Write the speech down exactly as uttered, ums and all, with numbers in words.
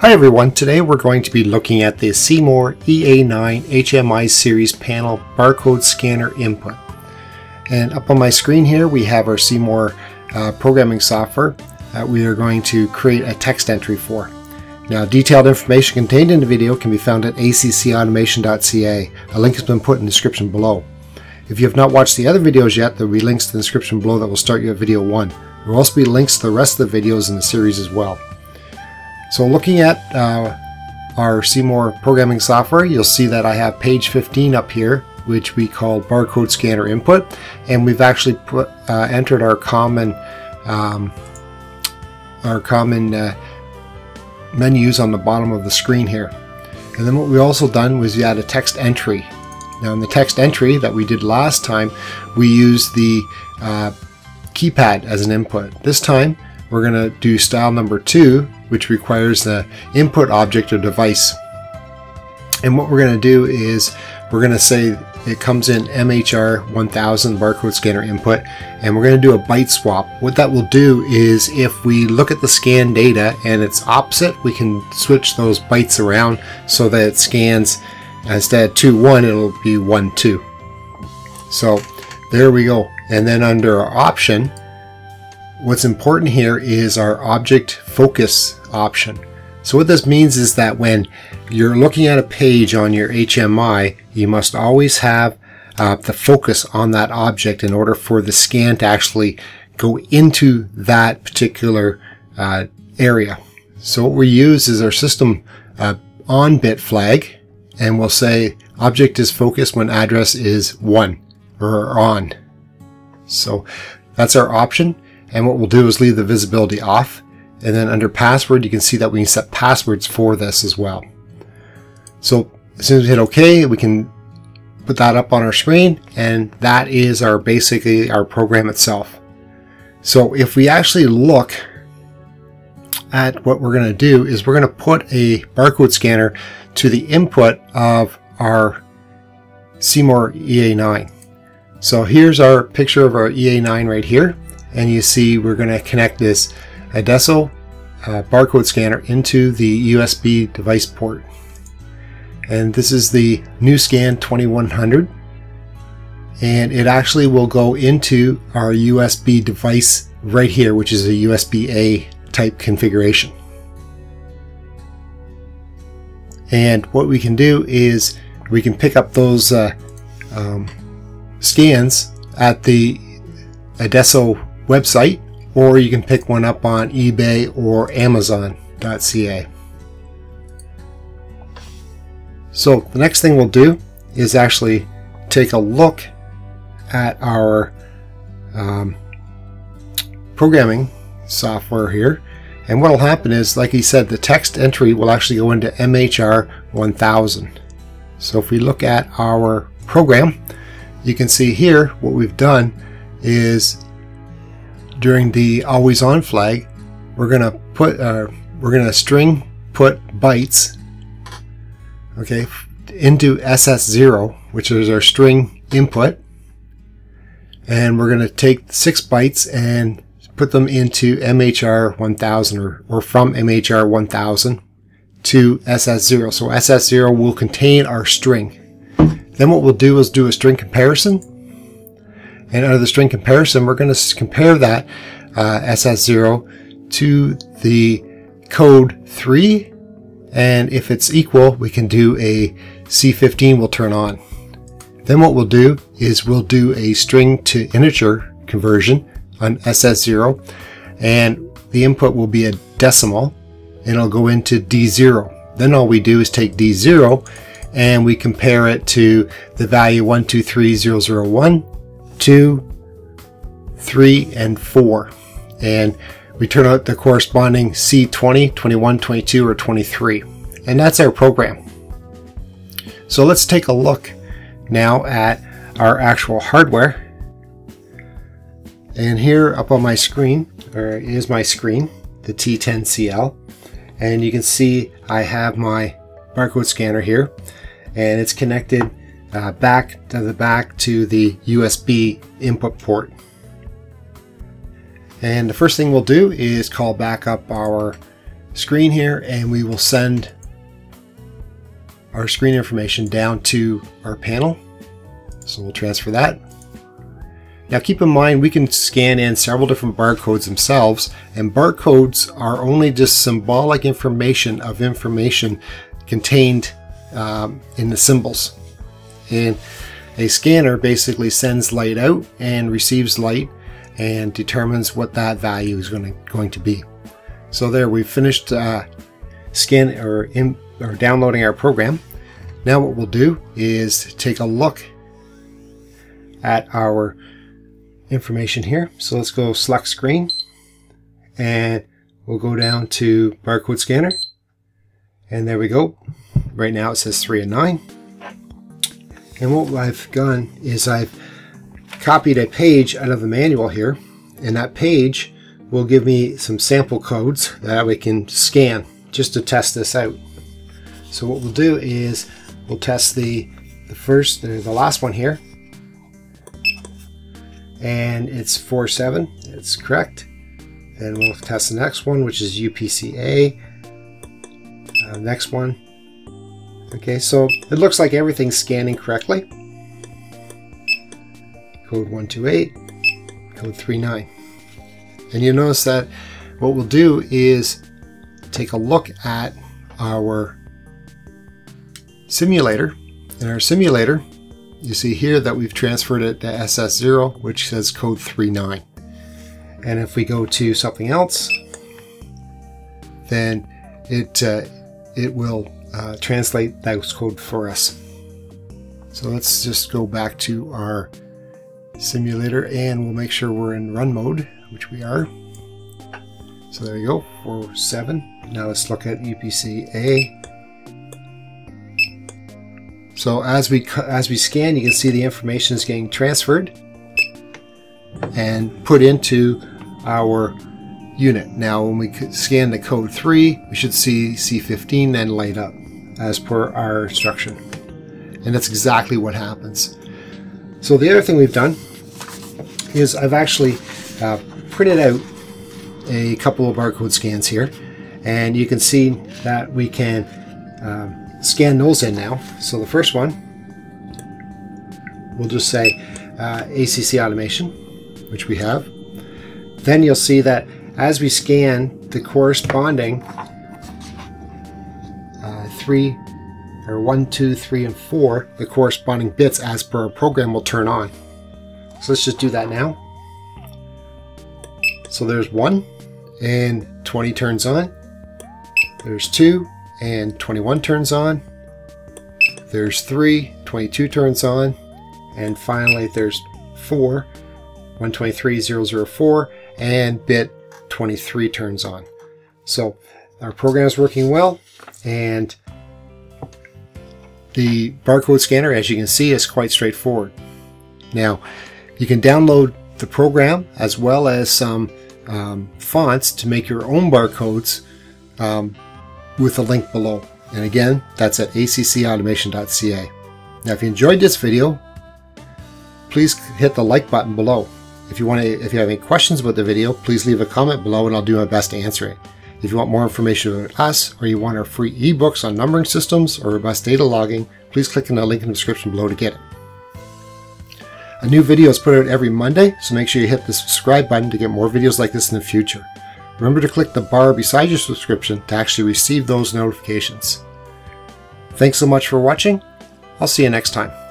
Hi everyone, today we're going to be looking at the C-More E A nine H M I series panel barcode scanner input. And up on my screen here we have our C-More uh, programming software that we are going to create a text entry for. Now, detailed information contained in the video can be found at A C C automation dot C A. A link has been put in the description below. If you have not watched the other videos yet, there will be links to the description below that will start you at video one. There will also be links to the rest of the videos in the series as well. So looking at uh, our C-More programming software, you'll see that I have page fifteen up here, which we call barcode scanner input, and we've actually put, uh, entered our common um, our common uh, menus on the bottom of the screen here. And then what we also done was we add a text entry. Now in the text entry that we did last time, we used the uh, keypad as an input. This time we're going to do style number two, which requires the input object or device. And what we're going to do is we're going to say it comes in M H R one thousand barcode scanner input, and we're going to do a byte swap. What that will do is if we look at the scan data and it's opposite, we can switch those bytes around so that it scans instead of two one, it'll be one two. So there we go. And then under our option, what's important here is our object focus option. So what this means is that when you're looking at a page on your H M I, you must always have uh, the focus on that object in order for the scan to actually go into that particular uh, area. So what we use is our system uh, on bit flag, and we'll say object is focused when address is one or on. So that's our option. And what we'll do is leave the visibility off, and then under password you can see that we can set passwords for this as well. So as soon as we hit OK, we can put that up on our screen, and that is our basically our program itself. So if we actually look at what we're going to do is we're going to put a barcode scanner to the input of our C-More E A nine. So here's our picture of our E A nine right here. And you see we're going to connect this Adesso uh, barcode scanner into the U S B device port. And this is the NuScan twenty-one hundred. And it actually will go into our U S B device right here, which is a U S B A type configuration. And what we can do is we can pick up those uh, um, scans at the Adesso website, or you can pick one up on eBay or amazon dot C A. So the next thing we'll do is actually take a look at our um, programming software here, and what will happen is, like he said, the text entry will actually go into M H R one thousand. So if we look at our program, you can see here what we've done is during the always on flag, we're gonna put uh, we're gonna string put bytes, okay, into S S zero, which is our string input, and we're gonna take six bytes and put them into M H R one thousand or, or from M H R one thousand to S S zero. So S S zero will contain our string. Then what we'll do is do a string comparison. And under the string comparison, we're going to compare that uh, S S zero to the code three, and if it's equal, we can do a C fifteen will turn on. Then what we'll do is we'll do a string to integer conversion on S S zero, and the input will be a decimal, and it'll go into D zero. Then all we do is take D zero, and we compare it to the value one two three zero zero one. two, three, and four, and we turn out the corresponding C twenty, twenty-one, twenty-two, or twenty-three, and that's our program. So let's take a look now at our actual hardware, and here up on my screen or is my screen the T ten C L, and you can see I have my barcode scanner here, and it's connected Uh, back to the back to the U S B input port. And the first thing we'll do is call back up our screen here, and we will send our screen information down to our panel. So we'll transfer that. Now keep in mind, we can scan in several different barcodes themselves, and barcodes are only just symbolic information of information contained um, in the symbols. And a scanner basically sends light out and receives light and determines what that value is going to, going to be. So there, we've finished uh, scan or, in, or downloading our program. Now what we'll do is take a look at our information here. So let's go select screen, and we'll go down to barcode scanner, and there we go. Right now it says three and nine, and what I've done is I've copied a page out of the manual here, and that page will give me some sample codes that we can scan just to test this out. So what we'll do is we'll test the the first the, the last one here, and it's four seven, it's correct. And we'll test the next one, which is U P C A. Uh, next one. Okay, so it looks like everything's scanning correctly. Code one two eight, code thirty-nine. And you notice that what we'll do is take a look at our simulator. In our simulator, you see here that we've transferred it to S S zero, which says code thirty-nine. And if we go to something else, then it uh, it will uh, translate that code for us. So let's just go back to our simulator, and we'll make sure we're in run mode, which we are. So there you go, four seven. Now let's look at U P C A. So as we as we scan, you can see the information is getting transferred and put into our unit. Now when we scan the code three, we should see C fifteen and light up as per our instruction. And that's exactly what happens. So the other thing we've done is I've actually uh, printed out a couple of barcode scans here, and you can see that we can um, scan those in now. So the first one, we'll just say uh, A C C automation, which we have. Then you'll see that as we scan the corresponding uh, three or one, two, three, and four, the corresponding bits as per our program will turn on. So let's just do that now. So there's one, and twenty turns on. There's two, and twenty-one turns on. There's three, twenty-two turns on, and finally there's four, one twenty-three thousand four, and bit twenty-three turns on. So our program is working well, and the barcode scanner, as you can see, is quite straightforward. Now you can download the program as well as some um, fonts to make your own barcodes um, with the link below. And again, that's at A C C automation dot C A. Now if you enjoyed this video, please hit the like button below. If you want to, if you have any questions about the video, please leave a comment below and I'll do my best to answer it. If you want more information about us, or you want our free ebooks on numbering systems or robust data logging, please click on the link in the description below to get it. A new video is put out every Monday, so make sure you hit the subscribe button to get more videos like this in the future. Remember to click the bar beside your subscription to actually receive those notifications. Thanks so much for watching. I'll see you next time.